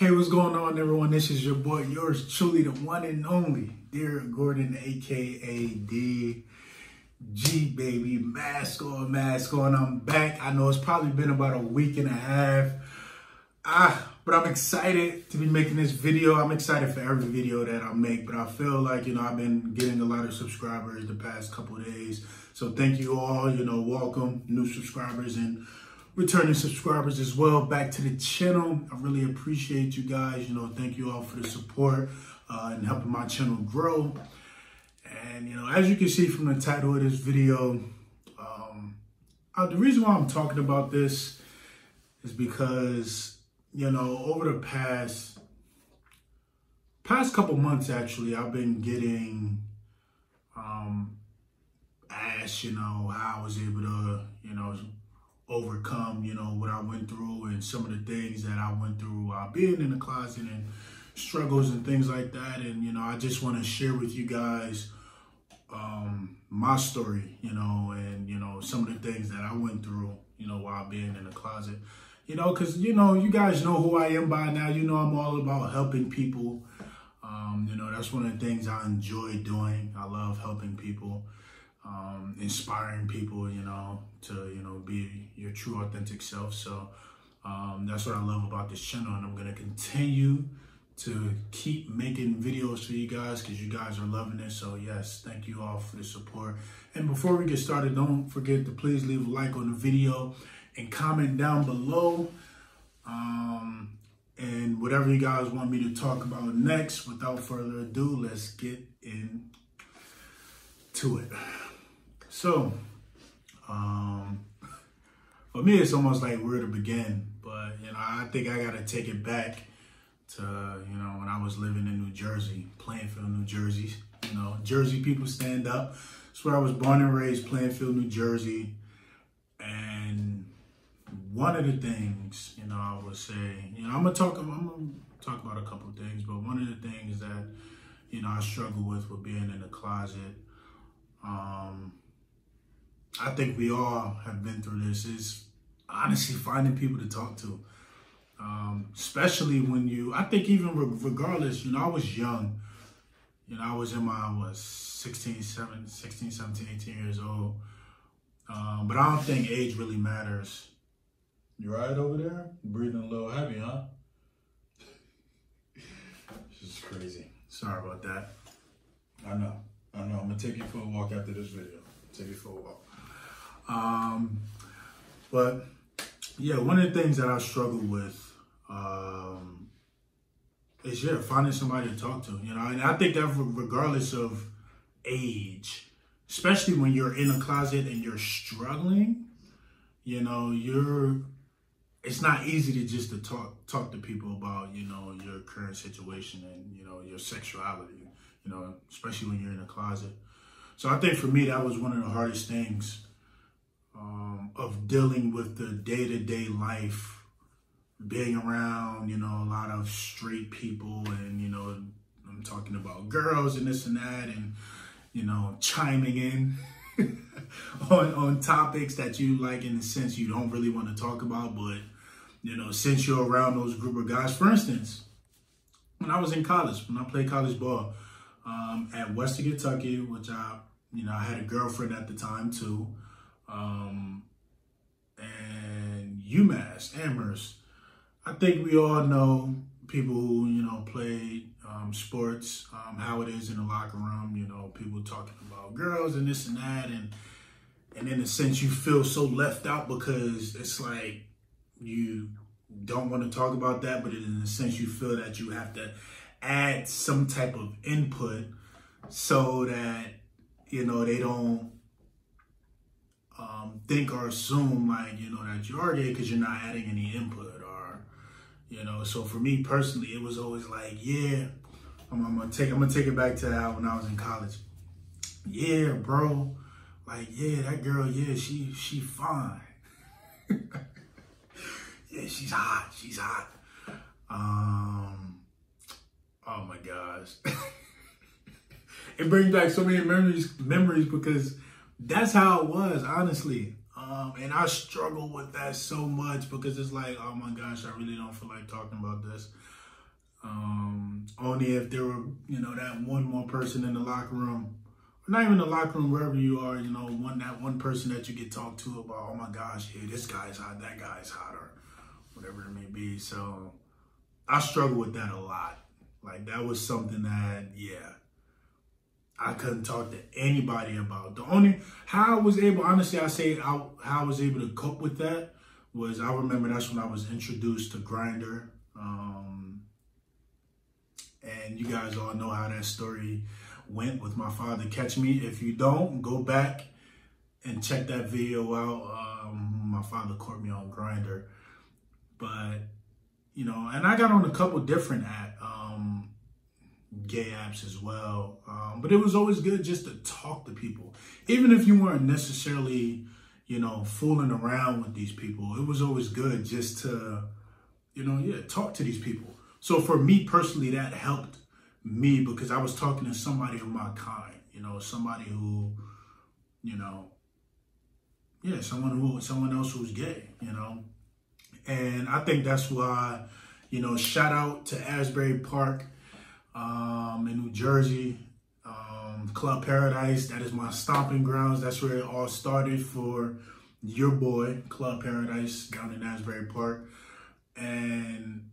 Hey, what's going on, everyone? This is your boy, yours truly, the one and only Derrick Gordon, aka DG, baby. Mask on. I'm back. I know it's probably been about a week and a half, but I'm excited to be making this video. I'm excited for every video that I make, but I feel like, you know, I've been getting a lot of subscribers the past couple of days. So thank you all. You know, welcome new subscribers and returning subscribers as well back to the channel. I really appreciate you guys. You know, thank you all for the support and helping my channel grow. And, you know, as you can see from the title of this video, the reason why I'm talking about this is because, you know, over the past couple months, actually, I've been getting asked, you know, how I was able to, you know, overcome, you know, what I went through and some of the things that I went through while being in the closet and struggles and things like that. And, you know, I just want to share with you guys my story, you know, and, you know, some of the things that I went through, you know, while being in the closet, you know, because, you know, you guys know who I am by now. You know, I'm all about helping people. You know, that's one of the things I enjoy doing. I love helping people. Inspiring people, you know, to, you know, be your true authentic self. So that's what I love about this channel, and I'm going to continue to keep making videos for you guys because you guys are loving it. So yes, thank you all for the support. And before we get started, don't forget to please leave a like on the video and comment down below and whatever you guys want me to talk about next. Without further ado, let's get into it. So, for me, it's almost like where to begin, but, you know, I think I got to take it back to, you know, when I was living in New Jersey, Plainfield, New Jersey. You know, Jersey people stand up. That's where I was born and raised, Plainfield, New Jersey. And one of the things, you know, I would say, you know, I'm going to talk about a couple of things, but one of the things that, you know, I struggle with being in the closet, I think we all have been through this, is honestly finding people to talk to, especially when you, I think even regardless, you know, I was young, you know, I was in my, 16, 17 years old, but I don't think age really matters. You right over there? Breathing a little heavy, huh? This is crazy. Sorry about that. I know, I'm gonna take you for a walk after this video. Take you for a walk. But yeah, one of the things that I struggle with is, yeah, finding somebody to talk to, you know, and I think that regardless of age, especially when you're in a closet and you're struggling, you know, it's not easy to just talk to people about, you know, your current situation and, you know, your sexuality, you know, especially when you're in a closet. So I think for me, that was one of the hardest things of dealing with the day-to-day life, being around, you know, a lot of straight people and, you know, I'm talking about girls and this and that and, you know, chiming in on topics that you like, in the sense you don't really want to talk about, but, you know, since you're around those group of guys. For instance, when I was in college, when I played college ball, at Western Kentucky, which I had a girlfriend at the time too, and UMass Amherst. I think we all know people who, you know, played sports, how it is in the locker room, you know, people talking about girls and this and that, and in a sense you feel so left out because it's like you don't want to talk about that, but in a sense you feel that you have to add some type of input so that, you know, they don't think or assume, like, you know, that you are gay because you're not adding any input, or, you know. So for me personally, it was always like, yeah, I'm gonna take it back to that when I was in college. Yeah, bro, like, yeah, that girl, yeah, she fine. Yeah, she's hot. Oh my gosh. It brings back so many memories because that's how it was, honestly. And I struggle with that so much because it's like, oh my gosh, I really don't feel like talking about this. Only if there were, you know, that one more person in the locker room, or not even the locker room, wherever you are, you know, that one person that you get talked to about, oh my gosh, yeah, this guy's hot, that guy's hot, or whatever it may be. So I struggle with that a lot. Like, that was something that, yeah, I couldn't talk to anybody about. The only, how I was able, honestly, I say how I was able to cope with that was, I remember that's when I was introduced to Grindr. And you guys all know how that story went with my father, catch me. If you don't, go back and check that video out. My father caught me on Grindr. But, you know, and I got on a couple different gay apps as well. But it was always good just to talk to people. Even if you weren't necessarily, you know, fooling around with these people, it was always good just to, you know, yeah, talk to these people. So for me personally, that helped me because I was talking to somebody of my kind, you know, somebody who, you know, yeah, someone else who's gay, you know. And I think that's why, you know, shout out to Asbury Park in New Jersey, Club Paradise. That is my stomping grounds. That's where it all started for your boy, Club Paradise, down in Asbury Park. And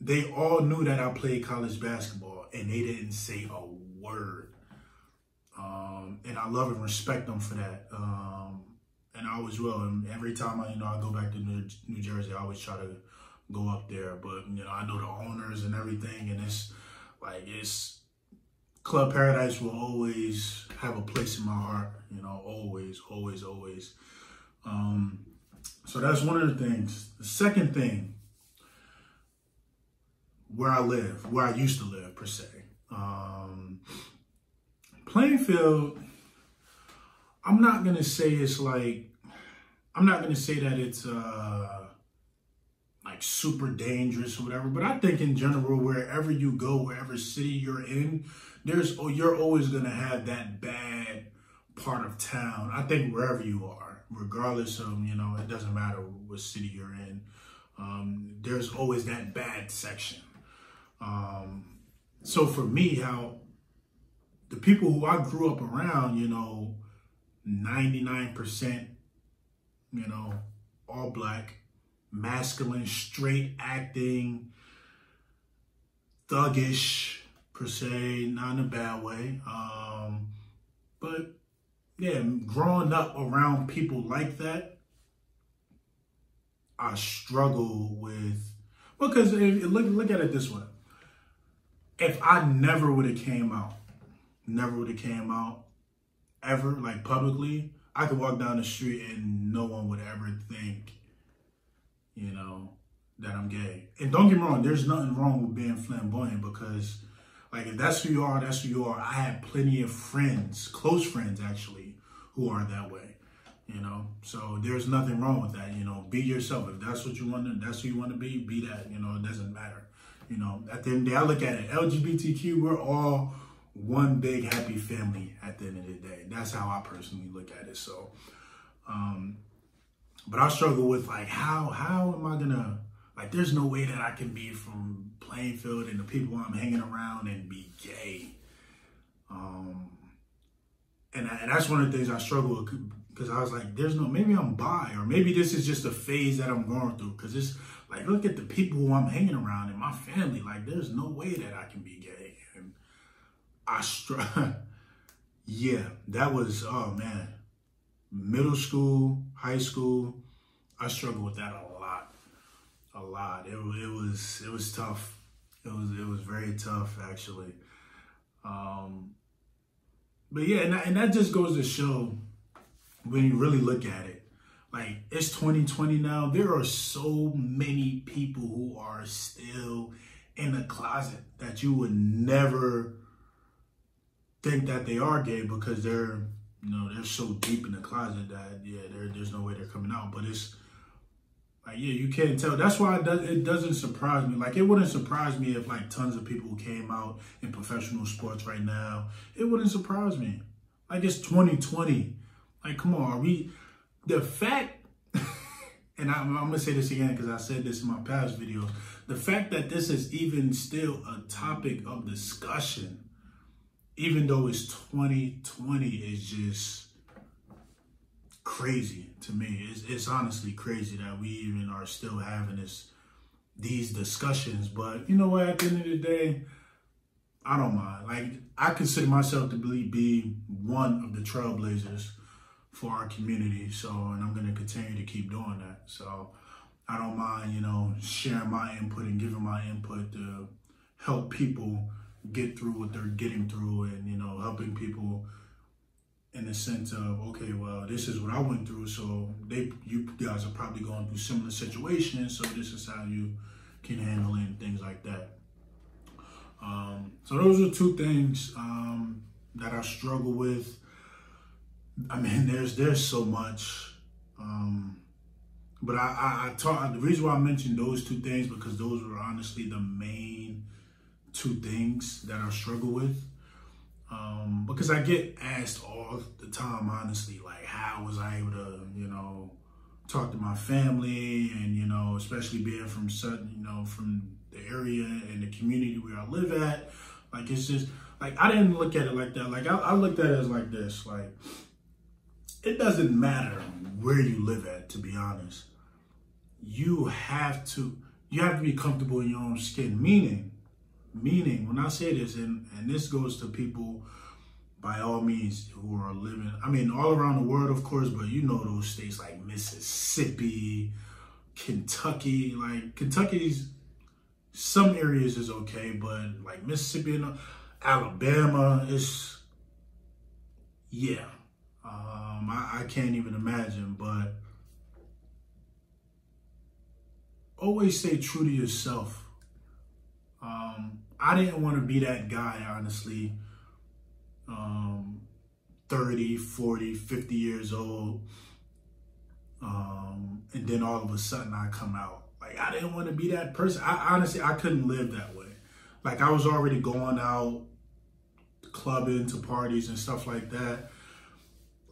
they all knew that I played college basketball, and they didn't say a word. And I love and respect them for that. And I always will. And every time I, you know, I go back to New Jersey, I always try to go up there. But, you know, I know the owners and everything, and it's like, it's Club Paradise will always have a place in my heart. You know, always, always, always. So that's one of the things. The second thing. Where I live, where I used to live, per se. Plainfield, I'm not going to say it's like, I'm not going to say that it's like super dangerous or whatever, but I think in general, wherever you go, wherever city you're in, you're always going to have that bad part of town. I think wherever you are, regardless of, you know, it doesn't matter what city you're in, there's always that bad section. So for me, how the people who I grew up around, you know, 99%, you know, all black, masculine, straight acting, thuggish per se, not in a bad way. But yeah, growing up around people like that, I struggle with, because look at it this way. If I never would have came out, ever, like publicly, I could walk down the street and no one would ever think, you know, that I'm gay. And don't get me wrong, there's nothing wrong with being flamboyant because, like, if that's who you are, that's who you are. I have plenty of friends, close friends actually, who are that way, you know? So there's nothing wrong with that, you know? Be yourself. If that's what you want to, that's who you want to be that, you know? It doesn't matter. You know, at the end of the day, I look at it, LGBTQ, we're all one big happy family at the end of the day. That's how I personally look at it. So, but I struggle with, like, how am I gonna, like, there's no way that I can be from Plainfield and the people I'm hanging around and be gay. And that's one of the things I struggle with because I was like, there's no, maybe I'm bi or maybe this is just a phase that I'm going through because it's, like, look at the people who I'm hanging around in my family. Like, there's no way that I can be gay. And I yeah, that was, oh, man. Middle school, high school, I struggled with that a lot. A lot. It was tough. It was very tough, actually. But, yeah, and that just goes to show when you really look at it. Like, it's 2020 now. There are so many people who are still in the closet that you would never think that they are gay because they're, you know, they're so deep in the closet that, yeah, there's no way they're coming out. But it's like, yeah, you can't tell. That's why it doesn't surprise me. Like, it wouldn't surprise me if, like, tons of people came out in professional sports right now. It wouldn't surprise me. Like, it's 2020. Like, come on, are we... The fact, and I'm going to say this again because I said this in my past videos, The fact that this is even still a topic of discussion, even though it's 2020, is just crazy to me. It's honestly crazy that we even are still having these discussions. But you know what? At the end of the day, I don't mind. Like, I consider myself to be one of the trailblazers for our community. So, and I'm going to continue to keep doing that. So I don't mind, you know, sharing my input and giving my input to help people get through what they're getting through, and, you know, helping people in the sense of, okay, well, this is what I went through. So you guys are probably going through similar situations. So this is how you can handle it and things like that. So those are two things that I struggle with. I mean, there's so much, but the reason why I mentioned those two things, because those were honestly the main two things that I struggle with, because I get asked all the time, honestly, like, how was I able to, you know, talk to my family, and, you know, especially being from Sutton, you know, from the area and the community where I live at. Like, it's just like, I didn't look at it like that. Like, I looked at it as like this, like, it doesn't matter where you live at, to be honest. You have to be comfortable in your own skin. Meaning, when I say this, and this goes to people by all means who are living, I mean, all around the world, of course, but you know those states like Mississippi, Kentucky. Like, Kentucky's, some areas is okay, but like Mississippi and Alabama is, yeah. I can't even imagine, but always stay true to yourself. I didn't want to be that guy, honestly, 30, 40, 50 years old, and then all of a sudden I come out. Like, I didn't want to be that person. I honestly couldn't live that way. Like, I was already going out, clubbing, to parties and stuff like that.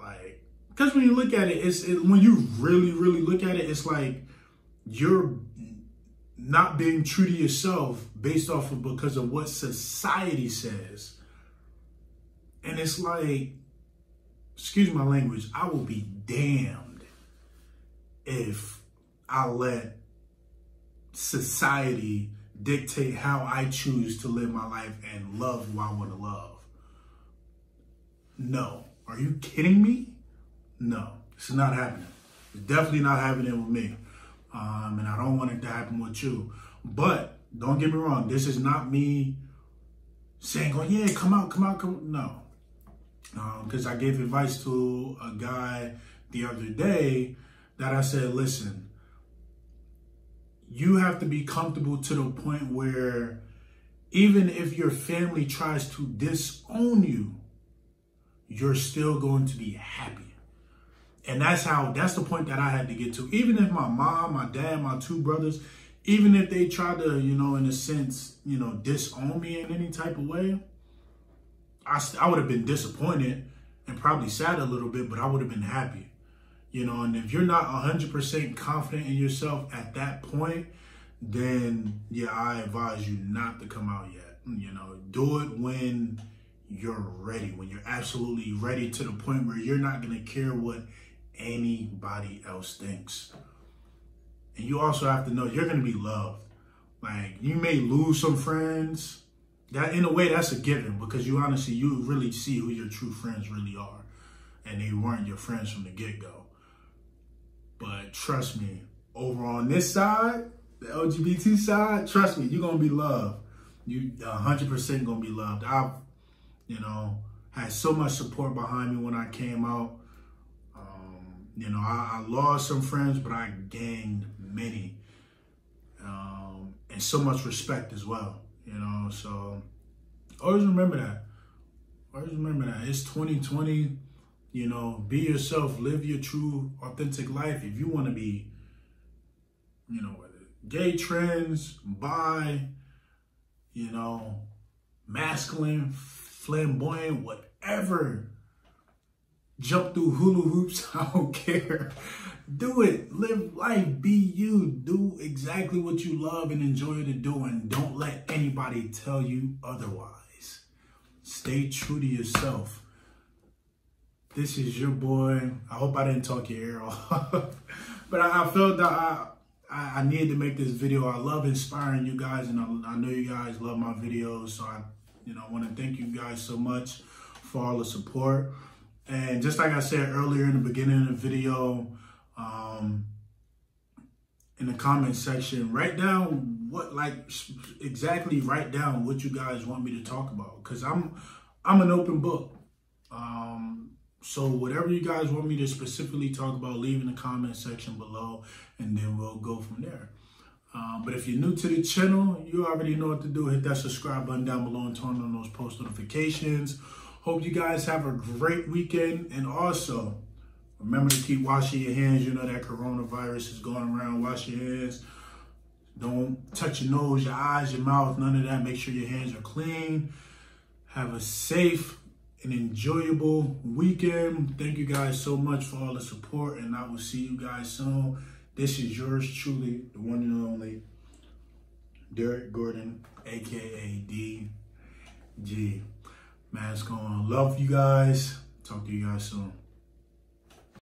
Like, because when you look at it, when you really, really look at it, it's like you're not being true to yourself based off of because of what society says. And it's like, excuse my language, I will be damned if I let society dictate how I choose to live my life and love who I want to love. No. Are you kidding me? No, it's not happening. It's definitely not happening with me. And I don't want it to happen with you. But don't get me wrong. This is not me saying, oh, yeah, come out. No. Because I gave advice to a guy the other day that I said, listen, you have to be comfortable to the point where even if your family tries to disown you, you're still going to be happy. And that's the point that I had to get to. Even if my mom, my dad, my two brothers, even if they tried to, you know, in a sense, you know, disown me in any type of way, I would have been disappointed and probably sad a little bit, but I would have been happy, you know. And if you're not 100% confident in yourself at that point, then yeah, I advise you not to come out yet. You know, do it when you're ready, when you're absolutely ready, to the point where you're not going to care what anybody else thinks. And you also have to know you're going to be loved. Like, you may lose some friends. That, in a way, that's a given, because you honestly, you really see who your true friends really are. And they weren't your friends from the get-go. But trust me, over on this side, the LGBT side, trust me, you're going to be loved. You 100% going to be loved. You know, had so much support behind me when I came out. You know, I lost some friends, but I gained many. And so much respect as well, you know. So always remember that. Always remember that. It's 2020, you know, be yourself. Live your true, authentic life. If you want to be, you know, gay, trans, bi, you know, masculine, flamboyant, whatever, jump through hula hoops, I don't care. Do it, live life, be you, do exactly what you love and enjoy to do, and don't let anybody tell you otherwise. Stay true to yourself. This is your boy. I hope I didn't talk your ear off, but I felt that I needed to make this video. I love inspiring you guys, and I know you guys love my videos, so I want to thank you guys so much for all the support. And just like I said earlier in the beginning of the video, in the comment section, write down what, exactly write down what you guys want me to talk about, because I'm an open book. So whatever you guys want me to specifically talk about, leave in the comment section below, and then we'll go from there. But if you're new to the channel, you already know what to do. Hit that subscribe button down below and turn on those post notifications. Hope you guys have a great weekend. And also, remember to keep washing your hands. You know that coronavirus is going around. Wash your hands. Don't touch your nose, your eyes, your mouth, none of that. Make sure your hands are clean. Have a safe and enjoyable weekend. Thank you guys so much for all the support, and I will see you guys soon. This is yours truly, the one and only Derrick Gordon, aka DG. Mask on. Love you guys. Talk to you guys soon.